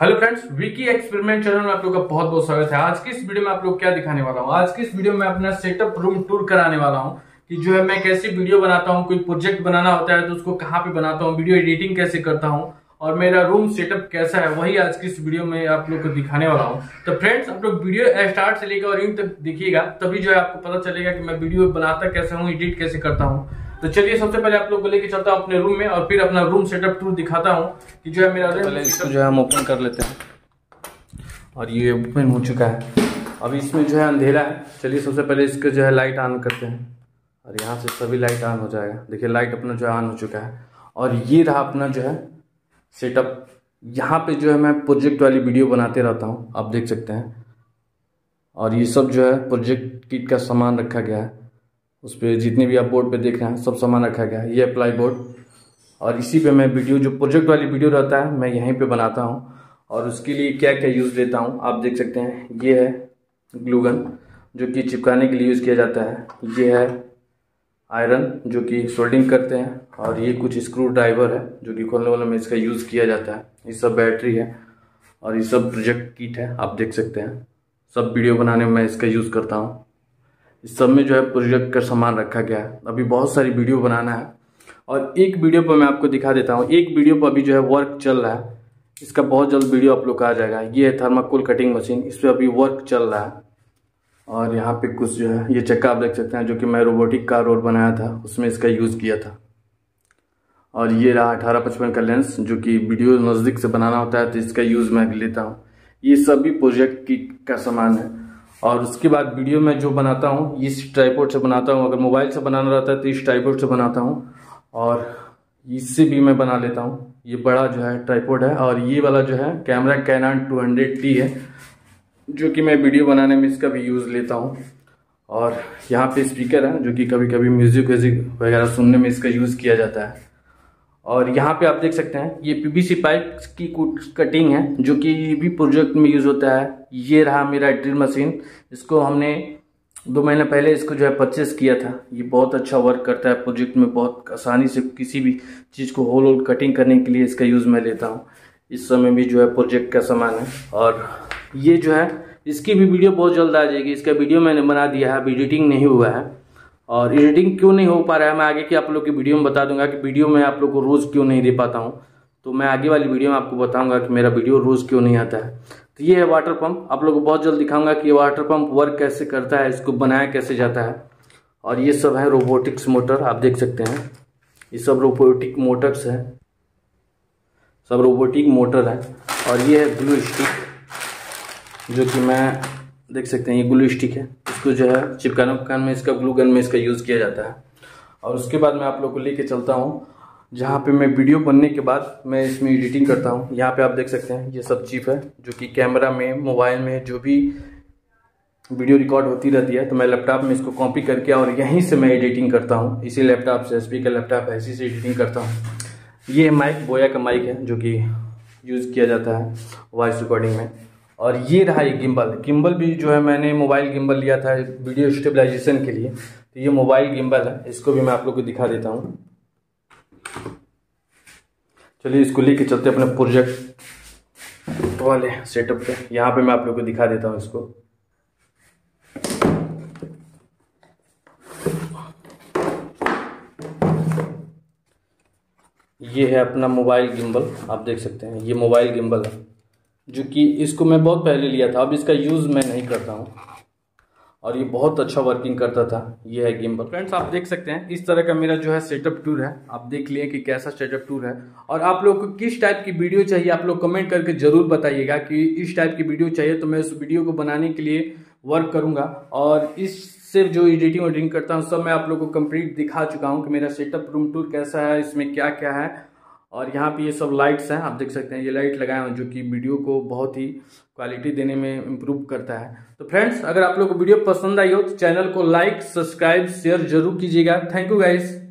Hello friends, Vicky experiment channel में आप लोग का बहुत बहुत स्वागत है। आज की इस वीडियो में आप लोग क्या दिखाने वाला हूँ, आज की इस वीडियो में अपना सेटअप रूम टूर कराने वाला हूँ कि जो है मैं कैसे वीडियो बनाता हूँ, कोई प्रोजेक्ट बनाना होता है तो उसको कहाँ पे बनाता हूँ, वीडियो एडिटिंग कैसे करता हूँ और मेरा रूम सेटअप कैसा है, वही आज की इस वीडियो में आप लोग को दिखाने वाला हूँ। तो फ्रेंड्स, आप लोग वीडियो स्टार्ट से लेकर और एंड तक देखिएगा, तभी जो है आपको पता चलेगा कि मैं वीडियो बनाता कैसे हूँ, एडिट कैसे करता हूँ। तो चलिए सबसे पहले आप लोग को लेके चलता हूँ अपने रूम में और फिर अपना रूम सेटअप टूर दिखाता हूँ कि जो है मेरा रूम इसको जो है हम ओपन कर लेते हैं और ये ओपन हो चुका है। अब इसमें जो है अंधेरा है, चलिए सबसे पहले इसके जो है लाइट ऑन करते हैं और यहाँ से सभी लाइट ऑन हो जाएगा। देखिए लाइट अपना जो है ऑन हो चुका है और ये रहा अपना जो है सेटअप। यहाँ पे जो है मैं प्रोजेक्ट वाली वीडियो बनाते रहता हूँ, आप देख सकते हैं। और ये सब जो है प्रोजेक्ट किट का सामान रखा गया है, उस पर जितने भी आप बोर्ड पे देख रहे हैं सब सामान रखा गया है। ये अप्लाई बोर्ड और इसी पे मैं वीडियो, जो प्रोजेक्ट वाली वीडियो रहता है, मैं यहीं पे बनाता हूँ और उसके लिए क्या क्या यूज़ लेता हूँ आप देख सकते हैं। ये है ग्लूगन जो कि चिपकाने के लिए यूज़ किया जाता है, ये है आयरन जो कि सोल्डिंग करते हैं और ये कुछ स्क्रू ड्राइवर है जो कि खोलने वाले में इसका यूज़ किया जाता है। ये सब बैटरी है और ये सब प्रोजेक्ट किट है, आप देख सकते हैं। सब वीडियो बनाने में मैं इसका यूज़ करता हूँ। इस सब में जो है प्रोजेक्ट का सामान रखा गया है। अभी बहुत सारी वीडियो बनाना है और एक वीडियो पर मैं आपको दिखा देता हूँ, एक वीडियो पर अभी जो है वर्क चल रहा है, इसका बहुत जल्द वीडियो आप लोग का आ जाएगा। ये है थर्माकोल कटिंग मशीन, इस पर अभी वर्क चल रहा है। और यहाँ पे कुछ जो है ये चक्का आप देख सकते हैं जो कि मैं रोबोटिक कार रोड बनाया था उसमें इसका यूज़ किया था। और ये रहा 1855 का लेंस जो कि वीडियो नज़दीक से बनाना होता है तो इसका यूज़ मैं लेता हूँ। ये सभी प्रोजेक्ट किट का सामान है। और उसके बाद वीडियो में जो बनाता हूँ इस ट्राइपॉड से बनाता हूँ, अगर मोबाइल से बनाना रहता है तो इस ट्राइपॉड से बनाता हूँ और इससे भी मैं बना लेता हूँ। ये बड़ा जो है ट्राइपॉड है और ये वाला जो है कैमरा कैनन 200D है जो कि मैं वीडियो बनाने में इसका भी यूज़ लेता हूँ। और यहाँ पे स्पीकर है जो कि कभी कभी म्यूज़िक वगैरह सुनने में इसका यूज़ किया जाता है। और यहाँ पे आप देख सकते हैं ये पीवीसी पाइप की कटिंग है जो कि भी प्रोजेक्ट में यूज़ होता है। ये रहा मेरा ड्रिल मशीन, इसको हमने 2 महीने पहले इसको जो है परचेस किया था। ये बहुत अच्छा वर्क करता है, प्रोजेक्ट में बहुत आसानी से किसी भी चीज़ को होल होल कटिंग करने के लिए इसका यूज़ मैं लेता हूँ। इस समय भी जो है प्रोजेक्ट का सामान है। और ये जो है इसकी भी वीडियो बहुत जल्द आ जाएगी, इसका वीडियो मैंने बना दिया है, अभी एडिटिंग नहीं हुआ है। और एडिटिंग क्यों नहीं हो पा रहा है मैं आगे की आप लोग की वीडियो में बता दूंगा कि वीडियो मैं आप लोग को रोज़ क्यों नहीं दे पाता हूँ, तो मैं आगे वाली वीडियो में आपको बताऊंगा कि मेरा वीडियो रोज़ क्यों नहीं आता है। तो ये है वाटर पंप, आप लोग को बहुत जल्द दिखाऊंगा कि वाटर पंप वर्क कैसे करता है, इसको बनाया कैसे जाता है। और ये सब है रोबोटिक्स मोटर, आप देख सकते हैं ये सब रोबोटिक मोटर्स है, सब रोबोटिक मोटर है। और ये है ग्लू स्टिक जो कि मैं देख सकते हैं, ये ग्लू स्टिक है, इसको जो है चिपकान में इसका ग्लू गन में इसका यूज़ किया जाता है। और उसके बाद मैं आप लोग को लेके चलता हूँ जहाँ पे मैं वीडियो बनने के बाद मैं इसमें एडिटिंग करता हूँ। यहाँ पे आप देख सकते हैं ये सब चिप है जो कि कैमरा में, मोबाइल में जो भी वीडियो रिकॉर्ड होती रहती है तो मैं लैपटॉप में इसको कॉपी करके और यहीं से मैं एडिटिंग करता हूँ। इसी लैपटॉप से, एचपी का लैपटॉप है, इसी से एडिटिंग करता हूँ। ये माइक बोया का माइक है जो कि यूज़ किया जाता है वॉइस रिकॉर्डिंग में। और ये रहा ये गिम्बल, गिम्बल भी जो है मैंने मोबाइल गिम्बल लिया था वीडियो स्टेबलाइजेशन के लिए, तो ये मोबाइल गिम्बल है, इसको भी मैं आप लोग को दिखा देता हूँ। चलिए इसको लेके चलते अपने प्रोजेक्ट वाले सेटअप पे, यहाँ पे मैं आप लोग को दिखा देता हूँ इसको। ये है अपना मोबाइल गिम्बल, आप देख सकते हैं ये मोबाइल गिम्बल है जो कि इसको मैं बहुत पहले लिया था, अब इसका यूज़ मैं नहीं करता हूँ। और ये बहुत अच्छा वर्किंग करता था। ये है गिम्बल। फ्रेंड्स, आप देख सकते हैं इस तरह का मेरा जो है सेटअप टूर है, आप देख लिए कि कैसा सेटअप टूर है। और आप लोग को किस टाइप की वीडियो चाहिए आप लोग कमेंट करके ज़रूर बताइएगा कि इस टाइप की वीडियो चाहिए, तो मैं उस वीडियो को बनाने के लिए वर्क करूँगा। और इससे जो एडिटिंग वडिटिंग करता हूँ सब मैं आप लोग को कम्प्लीट दिखा चुका हूँ कि मेरा सेटअप रूम टूर कैसा है, इसमें क्या क्या है। और यहाँ पे ये सब लाइट्स हैं, आप देख सकते हैं ये लाइट लगाए हैं जो कि वीडियो को बहुत ही क्वालिटी देने में इम्प्रूव करता है। तो फ्रेंड्स, अगर आप लोग को वीडियो पसंद आई हो तो चैनल को लाइक, सब्सक्राइब, शेयर जरूर कीजिएगा। Thank you guys.